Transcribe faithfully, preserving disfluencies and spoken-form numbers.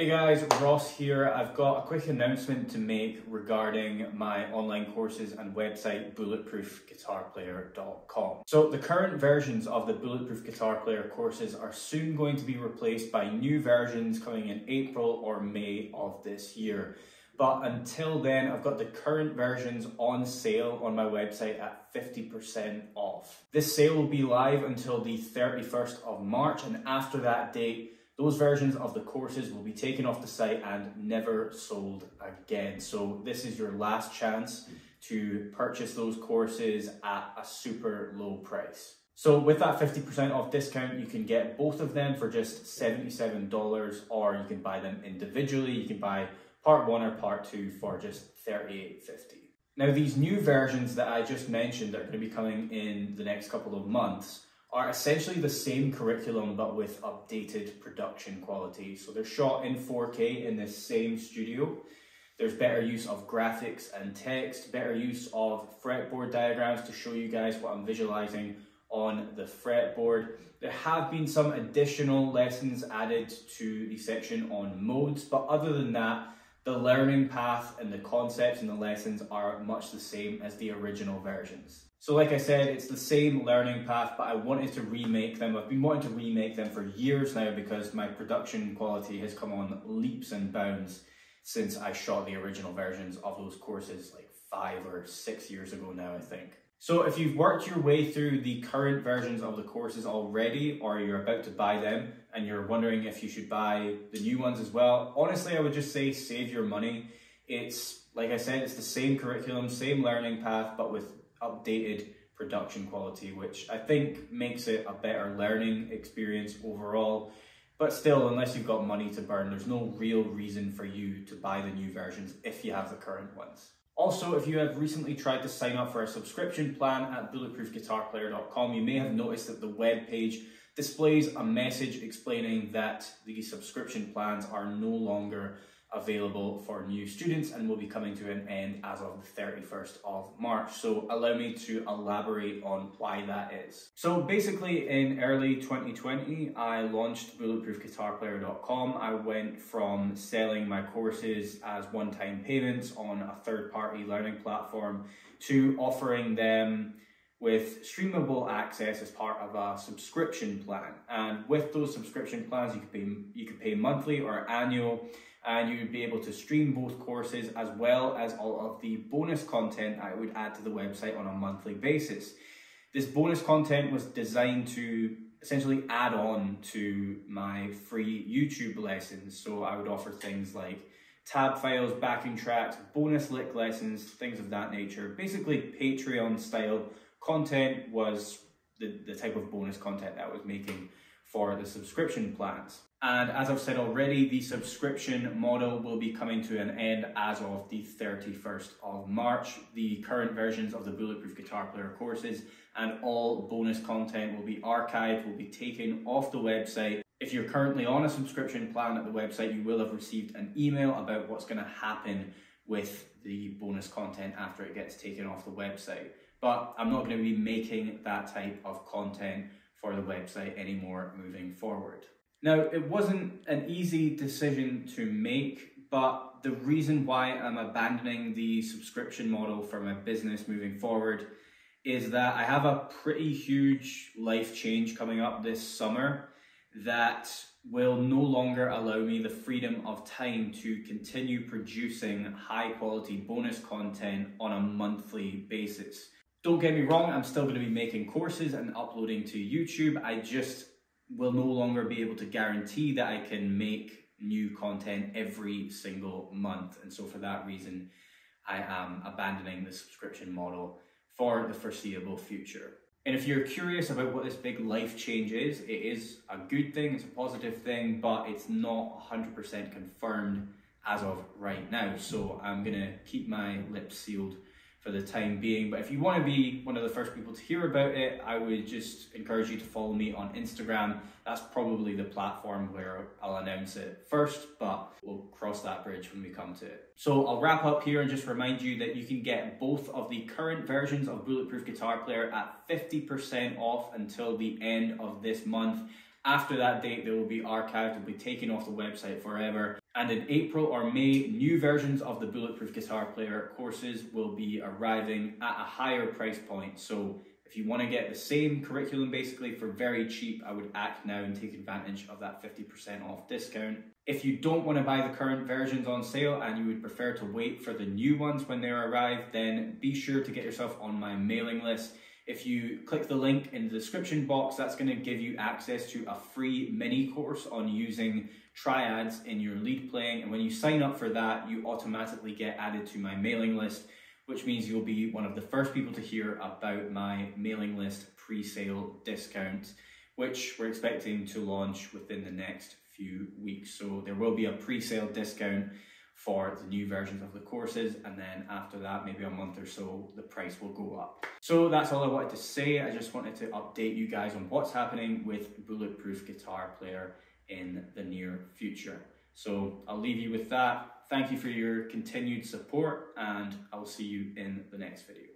Hey guys, Ross here. I've got a quick announcement to make regarding my online courses and website bulletproof guitar player dot com. So the current versions of the Bulletproof Guitar Player courses are soon going to be replaced by new versions coming in April or May of this year. But until then, I've got the current versions on sale on my website at fifty percent off. This sale will be live until the thirty-first of March, and after that date, those versions of the courses will be taken off the site and never sold again. So this is your last chance to purchase those courses at a super low price. So with that fifty percent off discount, you can get both of them for just seventy-seven dollars, or you can buy them individually. You can buy part one or part two for just thirty-eight fifty. Now, these new versions that I just mentioned that are going to be coming in the next couple of months are essentially the same curriculum but with updated production quality. So they're shot in four K in this same studio. There's better use of graphics and text, better use of fretboard diagrams to show you guys what I'm visualizing on the fretboard. There have been some additional lessons added to the section on modes, but other than that, the learning path and the concepts and the lessons are much the same as the original versions. So like I said, it's the same learning path, but I wanted to remake them. I've been wanting to remake them for years now because my production quality has come on leaps and bounds since I shot the original versions of those courses like five or six years ago now, I think. So if you've worked your way through the current versions of the courses already, or you're about to buy them and you're wondering if you should buy the new ones as well, honestly, I would just say save your money. It's, like I said, it's the same curriculum, same learning path, but with updated production quality, which I think makes it a better learning experience overall. But still, unless you've got money to burn, there's no real reason for you to buy the new versions if you have the current ones. Also, if you have recently tried to sign up for a subscription plan at bulletproof guitar player dot com, you may have noticed that the web page displays a message explaining that the subscription plans are no longer available for new students and will be coming to an end as of the thirty-first of March. So allow me to elaborate on why that is. So basically, in early twenty twenty, I launched bulletproof guitar player dot com. I went from selling my courses as one-time payments on a third-party learning platform to offering them with streamable access as part of a subscription plan. And with those subscription plans, you could pay, you could pay monthly or annual, and you would be able to stream both courses as well as all of the bonus content I would add to the website on a monthly basis. This bonus content was designed to essentially add on to my free YouTube lessons. So I would offer things like tab files, backing tracks, bonus lick lessons, things of that nature. Basically, Patreon style content was the, the type of bonus content that I was making for the subscription plans. And as I've said already, the subscription model will be coming to an end as of the thirty-first of March. The current versions of the Bulletproof Guitar Player courses and all bonus content will be archived, will be taken off the website. If you're currently on a subscription plan at the website, you will have received an email about what's going to happen with the bonus content after it gets taken off the website. But I'm not going to be making that type of content for the website anymore moving forward. Now, it wasn't an easy decision to make, but the reason why I'm abandoning the subscription model for my business moving forward is that I have a pretty huge life change coming up this summer that will no longer allow me the freedom of time to continue producing high quality bonus content on a monthly basis. Don't get me wrong, I'm still going to be making courses and uploading to YouTube. I just will no longer be able to guarantee that I can make new content every single month. And so for that reason, I am abandoning the subscription model for the foreseeable future. And if you're curious about what this big life change is, it is a good thing, it's a positive thing, but it's not one hundred percent confirmed as of right now. So I'm going to keep my lips sealed for the time being. But if you want to be one of the first people to hear about it, I would just encourage you to follow me on Instagram. That's probably the platform where I'll announce it first, but we'll cross that bridge when we come to it. So I'll wrap up here and just remind you that you can get both of the current versions of Bulletproof Guitar Player at fifty percent off until the end of this month. After that date, they will be archived, will be taken off the website forever. And in April or May, new versions of the Bulletproof Guitar Player courses will be arriving at a higher price point. So if you want to get the same curriculum basically for very cheap, I would act now and take advantage of that fifty percent off discount. If you don't want to buy the current versions on sale and you would prefer to wait for the new ones when they arrive, then be sure to get yourself on my mailing list. If you click the link in the description box, that's going to give you access to a free mini course on using triads in your lead playing. And when you sign up for that, you automatically get added to my mailing list, which means you'll be one of the first people to hear about my mailing list pre-sale discount, which we're expecting to launch within the next few weeks. So there will be a pre-sale discount for the new versions of the courses, and then after that, maybe a month or so, the price will go up. So that's all I wanted to say. I just wanted to update you guys on what's happening with Bulletproof Guitar Player in the near future. So I'll leave you with that. Thank you for your continued support, and I'll see you in the next video.